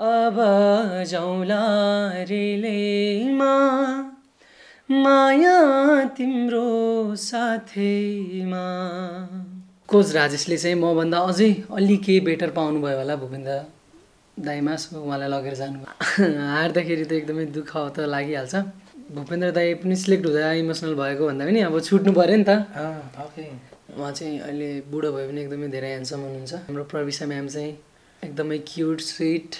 अब जाऊला रेलमा माया तिम्रो साथैमा। कोच राजेशले चाहिँ म भन्दा अझै अलि केही बेटर पाउनु भयो होला भूपेन्द्र दाइमा, सो उहाँलाई लगेर जानु। हार्दाखेरि त एकदमै दुःख त लागिहाल्छ। भूपेन्द्र दाइ पनि सिलेक्ट हुँदा इमोसनल भएको भन्दा पनि अब छुट्नु पर्यो नि त। उहाँ चाहिँ अहिले बुढो भए पनि एकदमै धेरै ह्यान्डसम हुनुहुन्छ। हाम्रो प्रविशा म्याम चाहिँ एकदमै क्युट स्विट,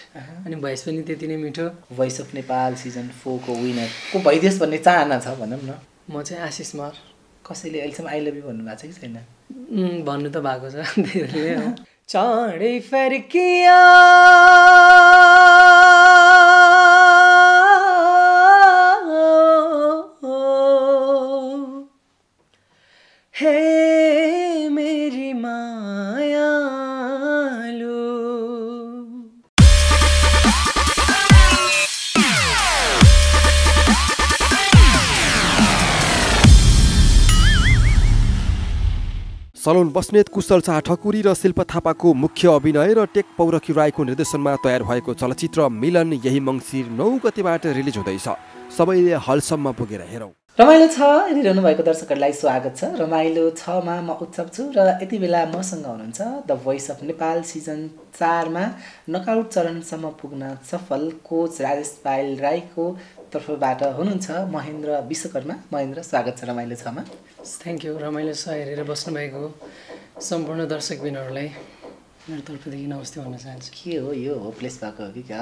अनि भोइस पनि त्यति नै मिठो। भोइस अफ नेपाल सिजन 4 को विनर को भइदियोस् भन्ने चाहना छ भनौँ न। म चाहिँ आशिष मर। कसैले अहिलेसम्म आई लभ यु भन्नु भएको छ कि छैन? भन्नु त भएको छ धेरैले। चाँडै फर्किया हे मेरी माया। सलोन बस्नेत, कुशल शाह ठकुरी र शिल्पा थापाको मुख्य अभिनय र टेक पौरखी राईको निर्देशनमा तयार भएको चलचित्र मिलन यही मङ्सिर ९ गतेबाट रिलिज हुँदैछ। सबैले हलसम्म पुगेर हेरौँ। रमाइलो छ हेरिरहनु भएको दर्शकहरूलाई स्वागत छ। रमाइलो ६ मा म उत्सव छु र यति बेला मसँग हुनुहुन्छ the voice of Nepal season ४ मा नकआउट चरणसम्म पुग्न सफल कोच राजेश पायल राईको तर्फबाट हुनुहुन्छ महेन्द्र विश्वकर्मा। महेन्द्र, स्वागत छ रमाइलो ६ मा। Thank you. रमाइलो ६ हेरेर बस्नुभएको सम्पूर्ण दर्शकबिनहरूलाई मेरो तर्फदेखि नमस्ते भन्न चाहन्छु। के हो यो होपलेस भएको हो कि क्या?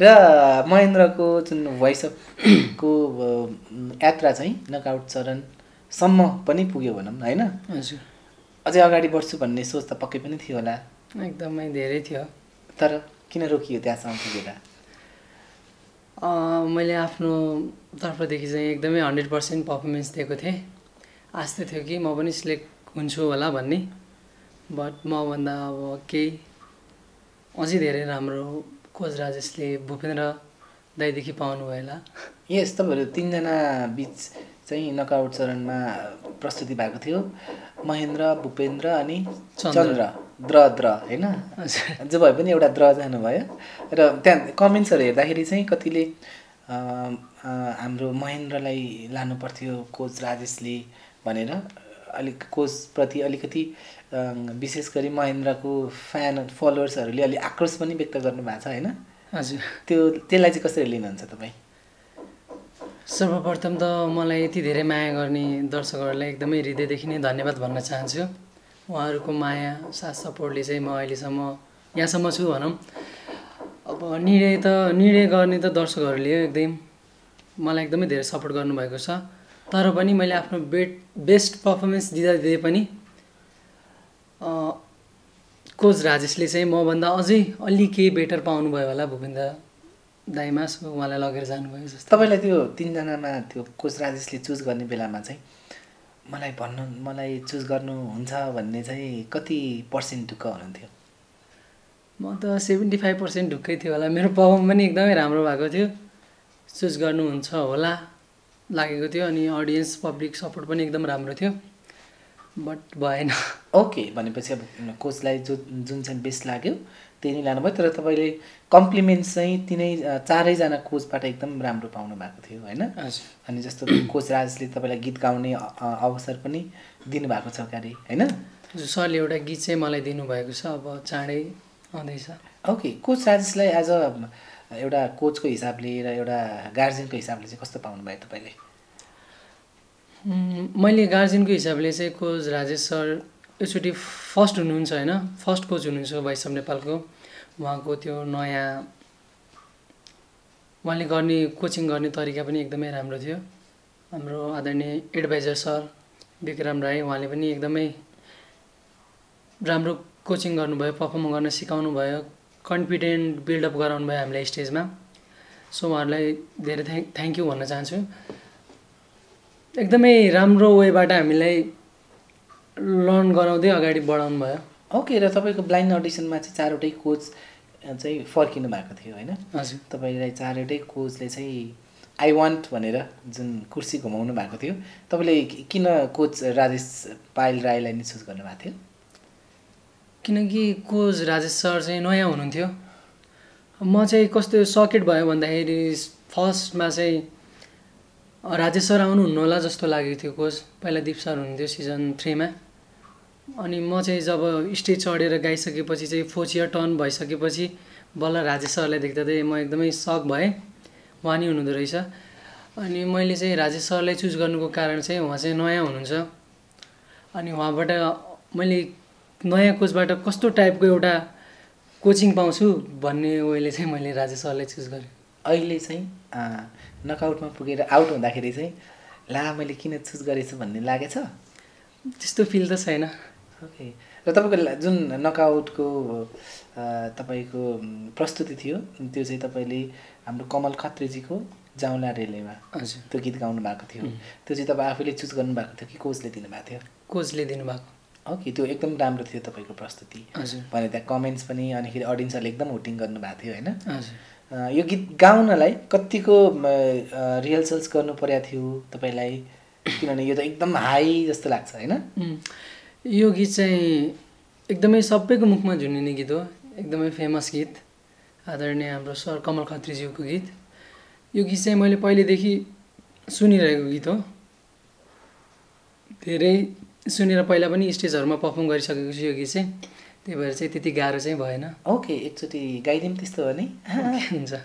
र महेन्द्रको जुन भोइस अफ को यात्रा चाहिँ नकआउट चरणसम्म पनि पुग्यो भनौँ न, होइन? हजुर। अझै अगाडि बढ्छु भन्ने सोच त पक्कै पनि थियो होला? एकदमै धेरै थियो। तर किन रोकियो त्यहाँसम्म पुगेर? मैले आफ्नो तर्फदेखि चाहिँ एकदमै 100% पर्फर्मेन्स दिएको थिएँ। आस्थे थियो कि म पनि सिलेक्ट हुन्छु होला भन्ने, बट मभन्दा अब केही अझै धेरै राम्रो कोच राजेशले भूपेन्द्र दाइदेखि पाउनुभयो होला। यस, तपाईँहरू तीनजना बिच चाहिँ नकआउट चरणमा प्रस्तुति भएको थियो। महेन्द्र, भूपेन्द्र अनि चन्द्र। द्र हैन? जो भए पनि एउटा द्र जानुभयो। र त्यहाँ कमेन्ट्सहरु हेर्दाखेरि चाहिँ कतिले हाम्रो महेन्द्रलाई लानु पर्थ्यो कोच राजेशले भनेर अलिक कोच प्रति अलिकति विशेष गरी महेन्द्रको फ्यान फलोवर्सहरुले अलि आक्रोश पनि व्यक्त गर्नु भएको छ, हैन? हजुर। त्यसलाई चाहिँ कसरी लिनुहुन्छ तपाई? सर्वप्रथम त मलाई यति धेरै माया गर्ने दर्शकहरूलाई एकदमै हृदयदेखि नै धन्यवाद भन्न चाहन्छु। उहाँहरूको माया साथ सपोर्टले चाहिँ म अहिलेसम्म यहाँसम्म छु भनौँ। अब निर्णय गर्ने त दर्शकहरूले मलाई एकदमै धेरै सपोर्ट गर्नुभएको छ। तर पनि मैले आफ्नो बेस्ट पर्फर्मेन्स दिँदा पनि कोच राजेशले चाहिँ मभन्दा अझै अलि केही बेटर पाउनुभयो होला भूपेन्द्र दाइमा, सो उहाँलाई लगेर जानुभयो जस्तो। तपाईँलाई त्यो तीनजनामा त्यो कोच राजेशले चुज गर्ने बेलामा चाहिँ मलाई चुज गर्नुहुन्छ भन्ने चाहिँ कति पर्सेन्ट ढुक्क हुनुहुन्थ्यो? म त 75% ढुक्कै थियो होला। मेरो पर्फर्म पनि एकदमै राम्रो भएको थियो, चुज गर्नुहुन्छ होला लागेको थियो, अनि अडियन्स पब्लिक सपोर्ट पनि एकदम राम्रो थियो, बट भएन। ओके, भनेपछि अब कोचलाई जुन चाहिँ बेस्ट लाग्यो त्यही नै लानुभयो। तर तपाईँले कम्प्लिमेन्ट्स चाहिँ चारैजना कोचबाट एकदम राम्रो पाउनु भएको थियो, होइन? अनि जस्तो कोच राजले तपाईँलाई गीत गाउने अवसर पनि दिनुभएको छ क्यारे, होइन? सरले एउटा गीत चाहिँ मलाई दिनुभएको छ, अब चाँडै आउँदैछ। ओके, कोच राजेशलाई एज अ एउटा कोचको हिसाबले र एउटा गार्जियनको हिसाबले चाहिँ कस्तो पाउनुभयो तपाईँले? मैले गार्जियनको हिसाबले चाहिँ कोच राजेश सर एकचोटि फर्स्ट हुनुहुन्छ, होइन? फर्स्ट कोच हुनुहुन्छ भोइस अफ नेपालको। उहाँको त्यो नयाँ उहाँले गर्ने कोचिङ गर्ने तरिका पनि एकदमै राम्रो थियो। हाम्रो आदरणीय एडभाइजर सर विक्रम राई, उहाँले पनि एकदमै राम्रो कोचिङ गर्नुभयो, पर्फर्म गर्न सिकाउनु भयो, कन्फिडेन्ट बिल्डअप गराउनु भयो हामीलाई स्टेजमा। सो उहाँहरूलाई धेरै थ्याङ्क यू भन्न चाहन्छु। एकदमै राम्रो वेबाट हामीलाई लर्न गराउँदै अगाडि बढाउनु भयो। ओके, र तपाईँको ब्लाइन्ड अडिसनमा चाहिँ चारवटै कोच चाहिँ फर्किनु भएको थियो, होइन? हजुर। तपाईँलाई चारवटै कोचले चाहिँ आई वान्ट भनेर जुन कुर्सी घुमाउनु भएको थियो, तपाईँले किन कोच राजेश पायल राईलाई नै चुज गर्नुभएको थियो? किनकि कोच राजेश सर चाहिँ नयाँ हुनुहुन्थ्यो म चाहिँ कस्तो सकेट भयो भन्दाखेरि फर्स्टमा चाहिँ राजेश सर आउनुहुन्न होला जस्तो लागेको थियो कोच पहिला दीप सर हुनुहुन्थ्यो सिजन 3 मा अनि म चाहिँ जब स्टेज चढेर गाइसकेपछि चाहिँ फोचिया टर्न भइसकेपछि बल्ल राजेश सरलाई देख्दा चाहिँ म एकदमै शक भए उहाँ नि हुनुहुँदो रहेछ अनि मैले चाहिँ राजेश सरलाई चुज गर्नुको कारण चाहिँ उहाँ चाहिँ नयाँ हुनुहुन्छ अनि उहाँबाट मैले नयाँ कोचबाट कस्तो टाइपको एउटा कोचिङ पाउँछु भन्ने ओइले चाहिँ मैले राजेश सरलाई चुज गरे अहिले चाहिँ नकआउटमा पुगेर आउट हुँदाखेरि चाहिँ ला मैले किन चुज गरेछु भन्ने लागेछ त्यस्तो फिल त छैन ओके र तपाईको जुन नकआउटको तपाईको प्रस्तुति थियो त्यो चाहिँ तपाईले हाम्रो कमल खत्री जी को जाउला रेलेमा हजुर त्यो गीत गाउनु भएको थियो त्यो चाहिँ तपाई आफैले चुज गर्नु भएको थियो कि कोचले दिनु भएको थियो कोचले दिनु भएको ओके त्यो एकदम राम्रो थियो तपाईको प्रस्तुति भने त कमेन्ट्स पनि अनि खेरि ऑडियन्सले एकदम होटिङ गर्नु भएको थियो हैन यो गीत गाउनलाई कतिको रिहर्सल्स गर्नु पर्या थियो तपाईलाई किनभने यो त एकदम हाई जस्तो लाग्छ हैन यो गीत चाहिँ एकदमै सबैको मुखमा झुनिने गीत हो एकदमै फेमस गीत आदरणीय हाम्रो सर कमल खत्री ज्यूको गीत यो गीत चाहिँ मैले पहिलेदेखि सुनिरहेको गीत हो धेरै सुनेर पहिला पनि स्टेजहरुमा परफॉर्म गरिसकेको छु यो गीत चाहिँ त्यही भएर चाहिँ त्यति गाह्रो चाहिँ भएन ओके एकचोटी गाइदिम त्यस्तो हो नि हुन्छ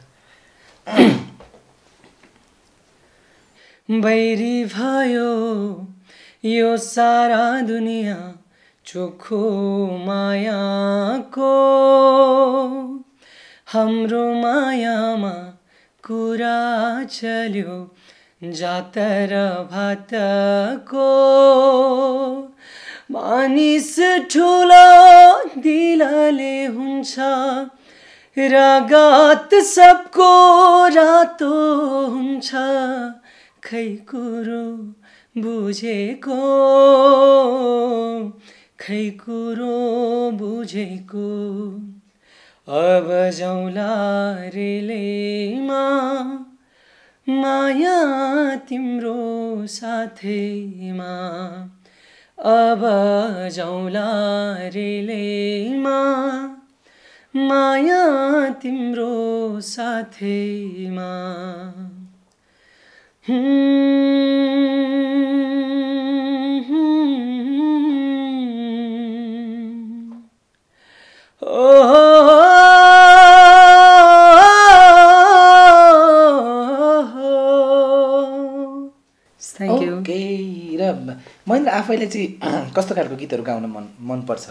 बैरी भयो यो सारा दुनिया चोखो मायाको हाम्रो मायामा कुरा चल्यो जातर भात को मानिस ठुलो दिलले हुन्छ रागत सबको रातो हुन्छ खै कुरो बुझेको अब जाउला रेलेमा माया तिम्रो साथैमा अब जाउला रेलेमा माया तिम्रो साथैमा मैले आफैले चाहिँ कस्तो खालको गीतहरु गाउन मन पर्छ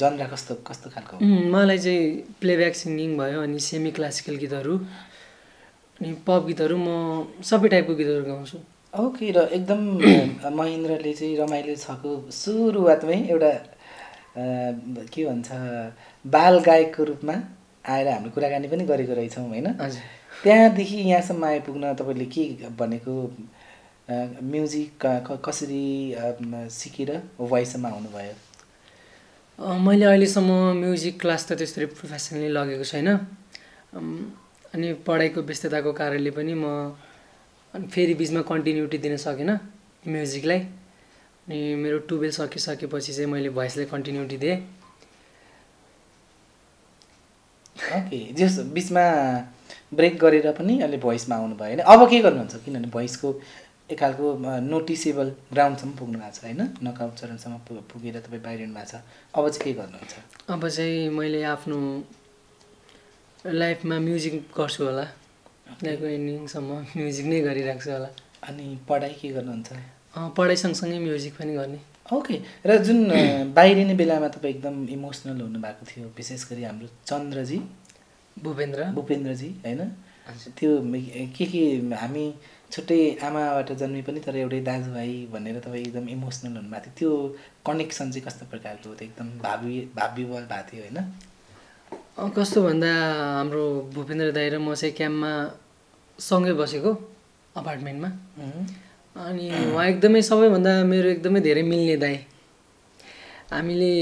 जनरा कस्तो कस्तो खालको मलाई चाहिँ प्लेब्याक सिंगिङ भयो अनि सेमी क्लासिकल गीतहरु अनि पप गीतहरु म सबै टाइपको गीतहरु गाउँछु ओके र एकदम महेन्द्रले चाहिँ रमाइलो छ को सुरुवातमै एउटा के भन्छ बाल गायकको रूपमा आएर हामी कुराकानी पनि गरेको रहिछौं हैन हजुर त्यहाँदेखि यहाँसम्म आइपुग्न तपाईले के भनेको म्युजिक कसरी सिकेर वॉइसमा आउनु भयो मैले अहिले सम्म म्युजिक क्लास त त्यसरी प्रोफेसनली लगेको छैन अनि पढाइको व्यस्तताको कारणले पनि म फेरि बीचमा कन्टिन्युटी दिन सकेन म्युजिकलाई अनि मेरो 12 सकिसकेपछि चाहिँ मैले भ्वाइसलाई कन्टिन्युटी दिए ओके जस बीचमा ब्रेक गरेर पनि अहिले भ्वाइसमा आउनु भयो हैन अब के गर्नुहुन्छ किनभने भ्वाइसको एक खालको नोटिसेबल ग्राउन्ड सम्म पुग्नु भएको छ हैन नकआउट चरणसम्म पुगेर तपाई बाहिरिनु भएको छ अब चाहिँ के गर्नुहुन्छ अब चाहिँ मैले आफ्नो लाइफमा म्युजिक गर्छु होला लाइक एन्डिङ सम्म म्युजिक नै गरिराख्छु होला अनि पढाइ के गर्नुहुन्छ पढाइ सँगसँगै म्युजिक पनि गर्ने ओके र जुन बाहिरिने बेलामा तपाई एकदम इमोसनल हुनु भएको थियो विशेष गरी हाम्रो चन्द्र जी भूपेन्द्र जी हैन त्यो के हामी छुट्टै आमाबाट जन्मे पनि तर एउटै दाजुभाइ भनेर तपाई एकदम इमोसनल हुनुभएको थियो त्यो कनेक्सन चाहिँ कस्तो प्रकारको हो एकदम भावविवल भएको थियो हैन कस्तो भन्दा हाम्रो भूपेन्द्र दाइ र म चाहिँ क्याम्पमा सँगै बसेको अपार्टमेन्टमा अनि उहाँ एकदमै सबैभन्दा मेरो एकदमै धेरै मिल्ने दाइ हामीले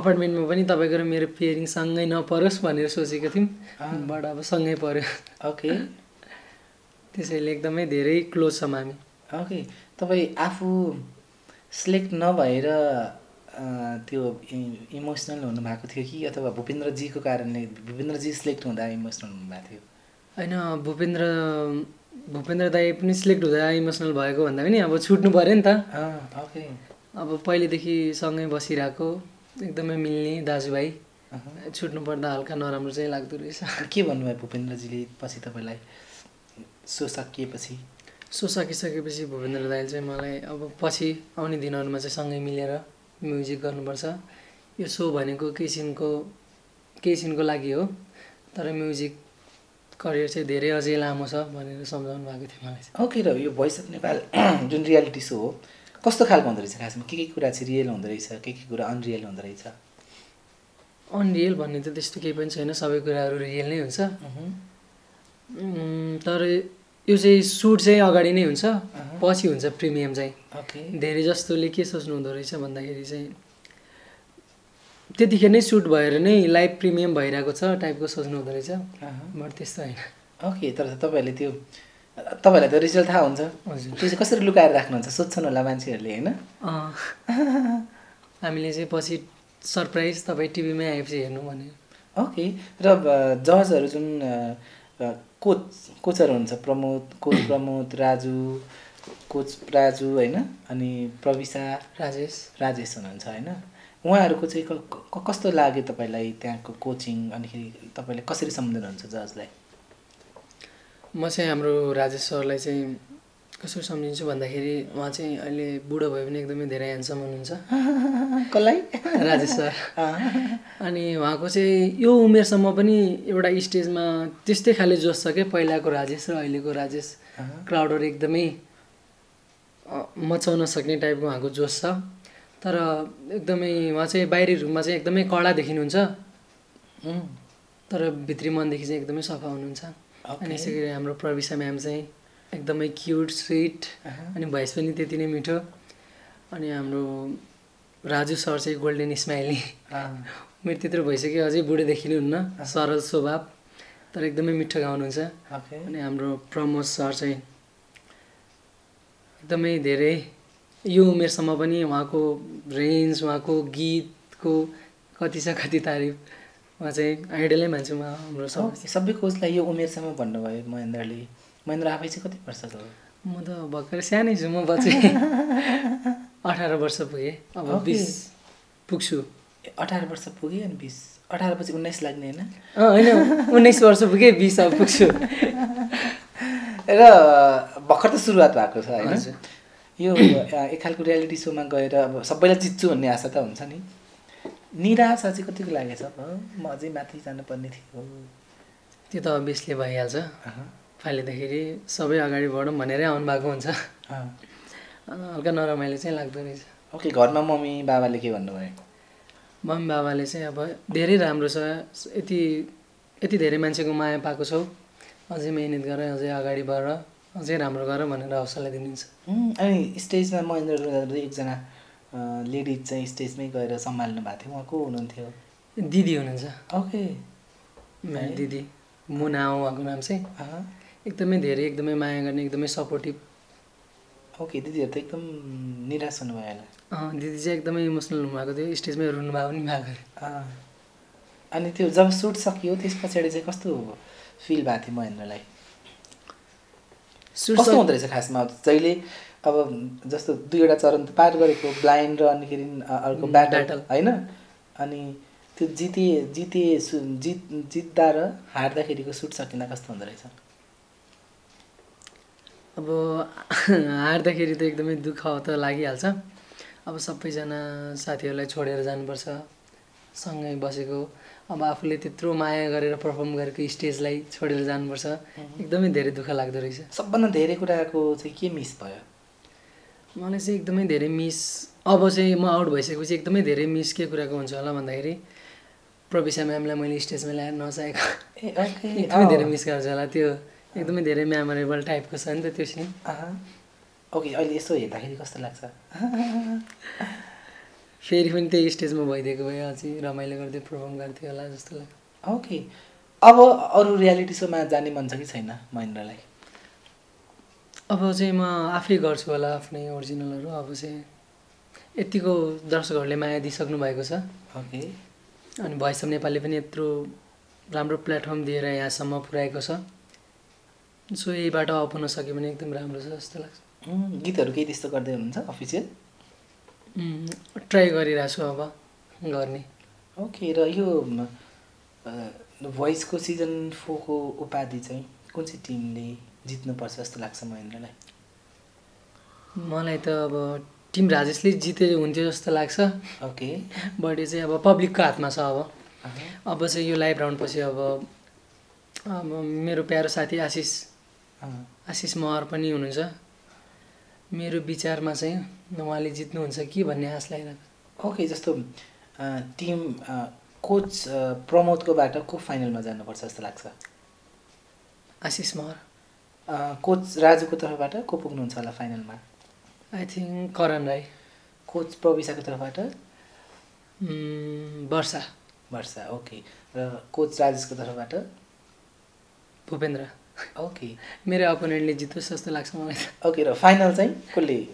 अपार्टमेन्टमा पनि तपाईको र मेरो पेयरिङ सँगै नपरोस् भनेर सोचेको थियौं बट अब सँगै पर्यो ओके त्यसैले एकदमै धेरै क्लोज छम हामी ओके तपाई आफु सिलेक्ट नभएर त्यो इमोसनल हुनु भएको थियो कि अथवा भूपेन्द्र जी को कारणले भूपेन्द्र जी सिलेक्ट हुँदा इमोसनल हुनु भएको थियो हैन भूपेन्द्र दाइ पनि सिलेक्ट हुँदा इमोसनल भएको भन्दा पनि अब छुट्नु पर्यो नि त ओके अब पहिले देखि सँगै बसिराको एकदमै मिल्ने दाजुभाइ छुट्नु पर्दा हल्का नराम्रो चाहिँ लाग्दो रहेछ के भन्नु भयो भूपेन्द्र जीले पछि तपाईलाई सो सकिएपछि भूपेन्द्र दाइले चाहिँ मलाई अब पछि आउने दिनहरुमा चाहिँ सँगै मिलेर म्युजिक गर्नुपर्छ यो शो भनेको केसिनको लागि हो तर म्युजिक करियर चाहिँ धेरै अझै लामो छ भनेर समझाउनु भएको थियो मलाई ओके र यो भोइस अफ नेपाल जुन रियालिटी शो हो कस्तो खालको हुँदै रहेछ खासमा के कुरा चाहिँ रियल हुँदै रहेछ के कुरा अनरियल हुँदै रहेछ अनरियल भन्ने त त्यस्तो केही पनि छैन सबै कुराहरु रियल नै हुन्छ तर यो चाहिँ शूट चाहिँ अगाडि नै हुन्छ पछि हुन्छ प्रिमियम चाहिँ धेरै जस्तोले के सोच्नु हुँदो रहेछ भन्दाखेरि चाहिँ त्यतिखेर नै शूट भएर नै लाइभ प्रिमियम भइराको छ टाइपको सोच्नु हुँदो रहेछ बट त्यस्तो हैन ओके तर तपाईहरुले त्यो तपाईहरुलाई त रिजल्ट थाहा हुन्छ त्यो चाहिँ कसरी लुकाएर राख्नुहुन्छ सोध्छन् होला मान्छेहरुले हैन हामीले चाहिँ पछि सरप्राइज तपाई टिभीमै आएपछि हेर्नु भने ओके र जजहरु जुन कोचर हुन्छ कोच प्रमोद कोच राजु हैन अनि प्रविशा राजेश हुनुहुन्छ हैन उहाँहरुको चाहिँ कस्तो लाग्यो तपाईलाई त्यहाँको कोचिङ अनि तपाईले कसरी सम्झिनु हुन्छ जजलाई म चाहिँ हाम्रो राजेश सरलाई चाहिँ कसरी सम्झिन्छु भन्दाखेरि उहाँ चाहिँ अहिले बुढो भए पनि एकदमै धेरै ह्यान्डसम हुनुहुन्छ कलाई राजेश सर अनि उहाँको चाहिँ यो उमेरसम्म पनि एउटा स्टेजमा त्यस्तै खाले जोस छ के पहिलाको राजेश र अहिलेको राजेश क्राउडहरु एकदमै मचाउन सक्ने टाइपको उहाँको जोस छ तर एकदमै उहाँ चाहिँ बाहिरी रुममा चाहिँ एकदमै कडा देखिनुहुन्छ तर भित्री मनदेखि चाहिँ एकदमै सफा हुनुहुन्छ अनि यसै गरी हाम्रो प्रविशा म्याम चाहिँ एकदमै क्यूट स्वीट अनि भोइस पनि त्यति नै मिठो अनि हाम्रो राजु सर चाहिँ गोल्डन स्माइली मेरो त्यत्रो भइसक्यो अझै बुढे देखिनुहुन्न सरल स्वभाव तर एकदमै मिठो गाउनुहुन्छ अनि हाम्रो प्रमोद सर चाहिँ एकदमै धेरै यो उमेरसम्म पनि उहाँको रेन्ज उहाँको गीतको कति छ कति तारिफ म चाहिँ आइडलै मान्छु म हाम्रो सबै कोचलाई यो उमेरसम्म भन्नुभयो महेन्द्र आफै चाहिँ कति वर्ष छ म त भर्खरै सानै छु म बच्चे 18 वर्ष पुगे अब 20 पुग्छु 18 वर्ष पुगे अनि 20 18 पछि 19 लाग्ने हैन हैन 19 वर्ष पुगे 20 अब पुग्छु र भर्खर त सुरुवात भएको छ हैन यो एक खालको रियालिटी शोमा गएर अब सबैलाई जित्छु भन्ने आशा त हुन्छ नि निराशा चाहिँ कतिको लागेछ म अझै माथि जानु पर्ने थियो त्यो त अभियसली भइहाल्छ फालिदाखेरि सबै अगाडि बढौं भनेरै आउनु भएको हुन्छ हल्का नरमाइलो चाहिँ लाग्दो रहेछ ओके घरमा मम्मी बाबाले के भन्नुभयो मम्मी बाबाले चाहिँ अब धेरै राम्रो छ यति धेरै मान्छेको माया पाएको छौ अझै मेहनत गर अझै अगाडि बढ अझै राम्रो गर भनेर हौसला दिनुहुन्छ अनि स्टेजमा महेन्द्र एकजना लेडी चाहिँ स्टेजमै गएर सम्हाल्नु भएको थियो उहाँ को हुनुहुन्थ्यो दिदी हुनुहुन्छ ओके मेरो दिदी मुना हो उहाँको नाम चाहिँ एकदमै माया गर्ने एकदमै सपोर्टिभ ओके दिदीहरु त एकदम निराश हुनुभयो होला दिदी चाहिँ एकदमै इमोसनल हुनुभएको थियो स्टेजमै रुनु भएको नि भएको अनि त्यो जब शूट सकियो त्यसपछि चाहिँ कस्तो फिल भएको थियो महेन्द्रलाई शूट कस्तो हुँदै रहेछ खासमा जहिले अब जस्तो दुईवटा चरण त पार गरेको ब्लाइन्ड र अनि अर्को ब्याटल हैन अनि त्यो जित्दा र हार्दाखेरिको शूट सकिन कस्तो हुँदै रहेछ अब हार्दाखेरि त एकदमै दुःख त लागिहाल्छ अब सबैजना साथीहरूलाई छोडेर जानुपर्छ सँगै बसेको अब आफूले त्यत्रो माया गरेर परफर्म गरेको स्टेजलाई छोडेर जानुपर्छ एकदमै धेरै दुःख लाग्दो रहेछ सबभन्दा धेरै कुराको चाहिँ के मिस भयो मलाई चाहिँ एकदमै धेरै मिस अब चाहिँ म आउट भइसकेपछि एकदमै धेरै मिस के कुराको हुन्छ होला भन्दाखेरि प्रविशा म्यामलाई मैले स्टेजमा ल्याएर नचाहेको एकदमै धेरै मिस गर्छु होला त्यो एकदमै धेरै मेमोरेबल टाइपको छ नि त त्यो सिन ओके अहिले यसो हेर्दाखेरि कस्तो लाग्छ फेरि पनि त्यही स्टेजमा भइदिएको भए अझै रमाइलो गर्दै परफर्म गर्थ्यो होला जस्तो लाग्छ ओके अब अरू रियालिटी सोमा जाने मन छ कि छैन महेन्द्रलाई अब चाहिँ म आफै गर्छु होला आफ्नै ओरिजिनलहरु अब चाहिँ यतिको दर्शकहरुले माया दिइसक्नु भएको छ ओके अनि भोइस अफ नेपालले पनि यत्रो राम्रो प्लेटफर्म दिएर यहाँसम्म पुर्याएको छ सो यहीबाट अपनाउन सके भने एकदम राम्रो छ जस्तो लाग्छ गीतहरु के त्यस्तो गर्दै हुनुहुन्छ अफिसियल ट्राई गरिराछु अब गर्ने ओके र यो भोइस को सिजन 4 को उपाधि चाहिँ कुन चाहिँ टिमले जित्नु पर्छ जस्तो लाग्छ महेन्द्रलाई मलाई त अब टिम राजेशले जिते हुन्थ्यो जस्तो लाग्छ ओके बडी चाहिँ अब पब्लिक को हातमा छ अब चाहिँ यो लाइभ राउन्ड पछि अब मेरो प्यारो साथी आशिष महर पनि हुनुहुन्छ मेरो विचारमा चाहिँ उहाँले जित्नु हुन्छ कि भन्ने आश लागिरहेको छ ओके जस्तो टिम कोच प्रमोद को बाट को फाइनलमा जानु पर्छ जस्तो लाग्छ आशिष महर कोच राजु को तर्फबाट को पुग्नु हुन्छ होला फाइनलमा I think Karan Rai. Coach Pravisa ko tarafbata? Barsa. Barsa, okay. Coach Rajesh ko tarafbata? Bhupendra. Okay. Mero opponent le jityo jasto लाग्छ मलाई. Okay, र final चाहिँ कसले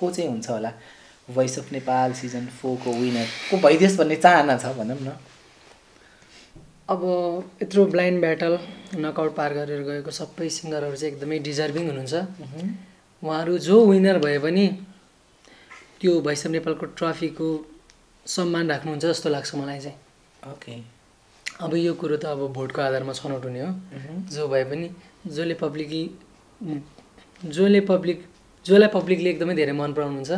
को चाहिँ हुन्छ होला? Voice of Nepal season 4 को विनर को भइदेस् भन्ने चाहना छ भनम न. अब यत्रो ब्लाइन्ड ब्याटल नकआउट पार गरेर गएको सबै सिंगरहरु चाहिँ एकदमै डिजर्भिङ हुनुहुन्छ. उहाँहरु जो विनर भए पनि त्यो भोइस अफ नेपालको ट्रफीको सम्मान राख्नुहुन्छ जस्तो लाग्छ मलाई चाहिँ ओके अब यो कुरा त अब भोटको आधारमा छनौट हुने हो जो भए पनि जोलाई पब्लिकले एकदमै धेरै मन पराउनुहुन्छ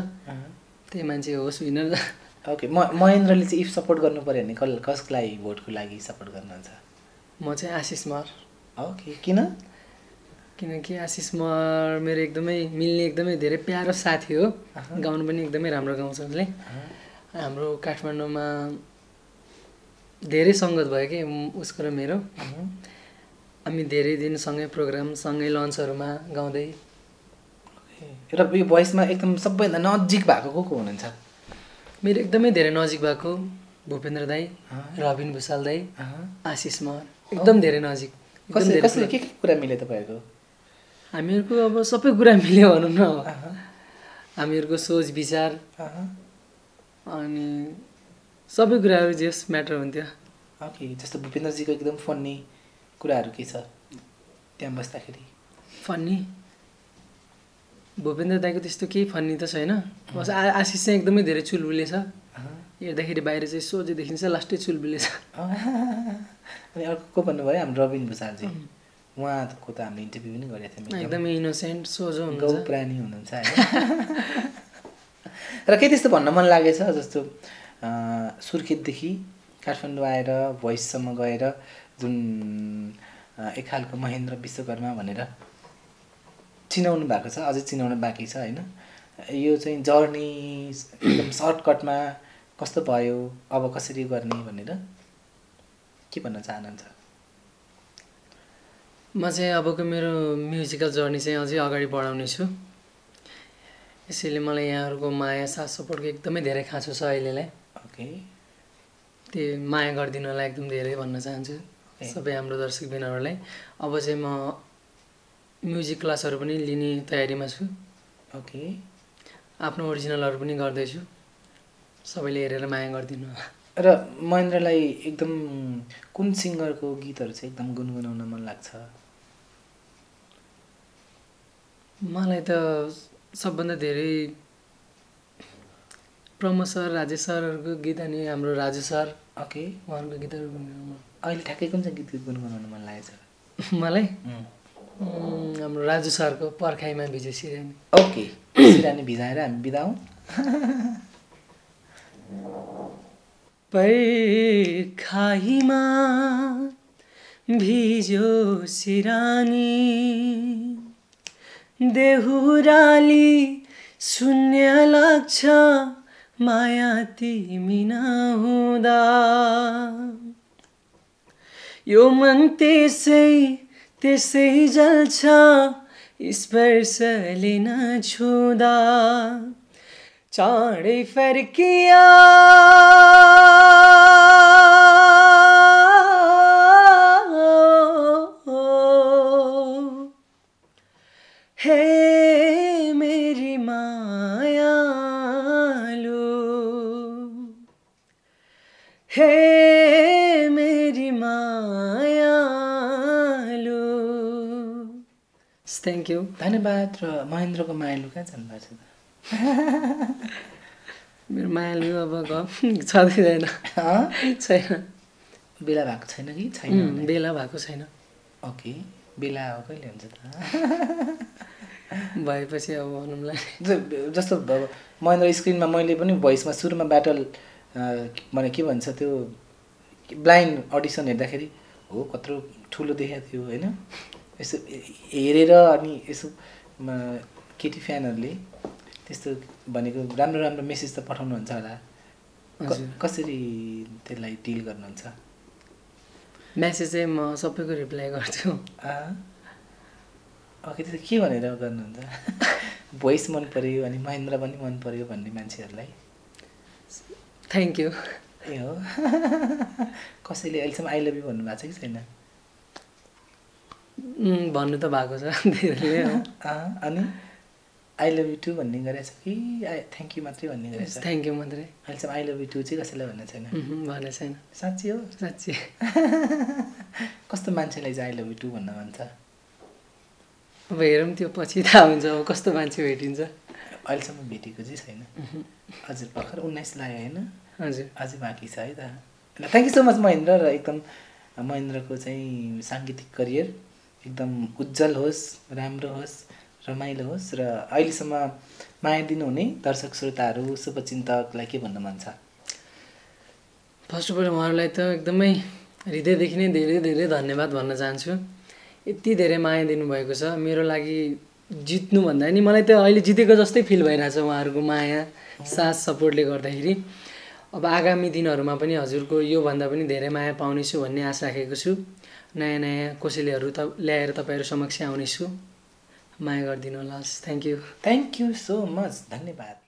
त्यही मान्छे होस् विनर ओके महेन्द्रले चाहिँ इफ सपोर्ट गर्नु पर्यो भने कसलाई भोटको लागि सपोर्ट गर्नुहुन्छ म चाहिँ आशिष महर ओके किन किनकि आशिष महर मेरो एकदमै मिल्ने एकदमै धेरै प्यारो साथी हो गाउन पनि एकदमै राम्रो गाउँछ उसले हाम्रो काठमाडौँमा धेरै संगत भयो के उसको र मेरो हामी धेरै दिन सँगै प्रोग्राम सँगै लन्चहरुमा गाउँदै र यो भोइसमा एकदम सबैभन्दा नजिक भएको को हुनुहुन्छ मेरो एकदमै धेरै नजिक भएको भूपेन्द्र दाइ रबिन भुसाल दाइ आशिष महर एकदम धेरै नजिक कसले कसले के कुरा मिले तपाईहरुको हामीहरुको अब सबै कुरा मिल्यो भन्नु न हामीहरुको सोच विचार अनि सबै कुराहरु जस म्याटर हुन्थ्यो ओके जस्तो भूपेन्द्र जी को एकदम फन्नी कुराहरु के छ त्यहाँ बस्दाखेरि फन्नी भूपेन्द्र दाइको त्यस्तो केही फन्नी त छैन बस आशिष चाहिँ एकदमै धेरै चुलबुले छ हेर्दाखेरि बाहिर चाहिँ सोझे देखिन्छ लास्टै चुलबुले छ अनि अर्को को भन्नु भयो हाम्रो रबिन भुसाल जी उहाँको त हामीले इन्टरभ्यु पनि गरेथे एकदमै इनोसेन्ट सोझो हुनुहुन्छ गौ प्राणी हुनुहुन्छ र के त्यस्तो भन्न मन लागेछ जस्तो सुर्खेत देखि काठमाडौँ आएर भोइस सम्म गएर जुन एक खालको महेन्द्र विश्वकर्मा भनेर चिनाउनु भएको छ अझै चिनाउन बाँकी छ हैन यो चाहिँ जर्नी एकदम सर्टकटमा कस्तो भयो अब कसरी गर्ने भनेर के भन्न चाहनुहुन्छ म चाहिँ अबको मेरो म्युजिकल जर्नी चाहिँ अझै अगाडि बढाउने छु यसैले मलाई यहाँहरुको माया साथ सपोर्टको एकदमै धेरै खाँचो छ अहिलेलाई ओके त्यही माया गर्दिनलाई एकदम धेरै भन्न चाहन्छु सबै हाम्रो दर्शक बिनहरुलाई अब चाहिँ म म्युजिक क्लासहरु पनि लिने तयारीमा छु ओके आफ्नो ओरिजिनलहरु पनि गर्दै छु सबैले हेरेर माया गर्दिनु र महेन्द्रलाई एकदम कुन सिंगरको गीतहरु चाहिँ एकदम गुनगुनाउन मन लाग्छ मलाई त सबभन्दा धेरै प्रमोद सर राजेश सरहरुको गीत अनि हाम्रो राजु सर ओके उहाँहरुको गीतहरु गुनगुनाउन अहिले ठ्याक्कै कुन चाहिँ गीत गुनगुनाउन मन लागेछ मलाई हाम्रो राजु सरको पर्खाइमा भिजे सिरानी ओके सिरानी भिजाएर हामी बिदाउ पर्खाइमा भिजो सिरानी देहुराली शून्य लाग्छ माया तिमी नहुँदा यो मन त्यसै जल्छ स्पर्शले नछुँदा चाँडै फर्किया हे मेरी माया मायालु थ्याङ्क यू धन्यवाद र महेन्द्रको मायालु कहाँ जानु भएको छ मेरो मायालु अब गफ छदैन छैन बेला भएको छैन कि छैन बेला भएको छैन ओके बेला हो कहिले हुन्छ त भएपछि अब भन्नुलाई जस्तो महेन्द्र स्क्रिनमा मैले पनि भोइसमा सुरुमा ब्याटल माने के भन्छ त्यो ब्लाइन्ड अडिसन हेर्दाखेरि हो कत्रो ठुलो देखेको थियो हैन यसो हेरेर अनि यसो केटी फ्यानहरुले त्यस्तो भनेको राम्रो राम्रो मेसेज त पठाउनु हुन्छ होला कसरी त्यसलाई डिल गर्नुहुन्छ मेसेज चाहिँ म सबैको रिप्लाई गर्छु ओके त्यो के भनेर गर्नुहुन्छ भोइस मन पर्यो अनि महेन्द्र पनि मन पर्यो भन्ने मान्छेहरुलाई थ्यांक यू ए हो कसैले अहिलेसम्म आई लभ यु भन्नु भएको छ कि छैन भन्नु त भएको छ धेरैले अनि आई लभ यु टु भन्ने गरेछ कि थ्यांक यू मात्रै भन्ने गरेछ थ्यांक यू मात्रै अहिलेसम्म आई लभ यु टु चाहिँ कसैले भन्ने छैन भन्ने छैन साच्चै हो साच्चै कस्तो मान्छेलाई चाहिँ आई लभ यु टु भन्न मन छ अब हेरौँ त्यो पछि थाहा हुन्छ अब कस्तो मान्छे भेटिन्छ अहिलेसम्म भेटेको चाहिँ छैन हजुर भर्खर 19 लाग्यो हैन हजुर अझै बाँकी छ है त thank you so much Mahendra र एकदम महेन्द्रको चाहिँ सांगीतिक करियर एकदम उज्जवल होस् राम्रो होस् रमाइलो होस् र अहिलेसम्म माया दिनुहुने दर्शक श्रोताहरु शुभचिन्तकलाई के भन्न मन छ फर्स्ट अफ अल उहाँहरुलाई त एकदमै हृदयदेखि नै धेरै धेरै धन्यवाद भन्न चाहन्छु यति धेरै माया दिनुभएको छ मेरो लागि जित्नु भन्दा नि मलाई त अहिले जितेको जस्तै फिल भइराछ उहाँहरुको माया साथ सपोर्टले गर्दाखेरि अब आगामी दिनहरुमा पनि हजुरको यो भन्दा पनि धेरै माया पाउने छु भन्ने आशा राखेको छु नयाँ नयाँ कोसेलीहरु त ल्याएर तपाईहरु समक्ष आउने छु माया गर्दिनु होला थ्यांक यू सो मच धन्यवाद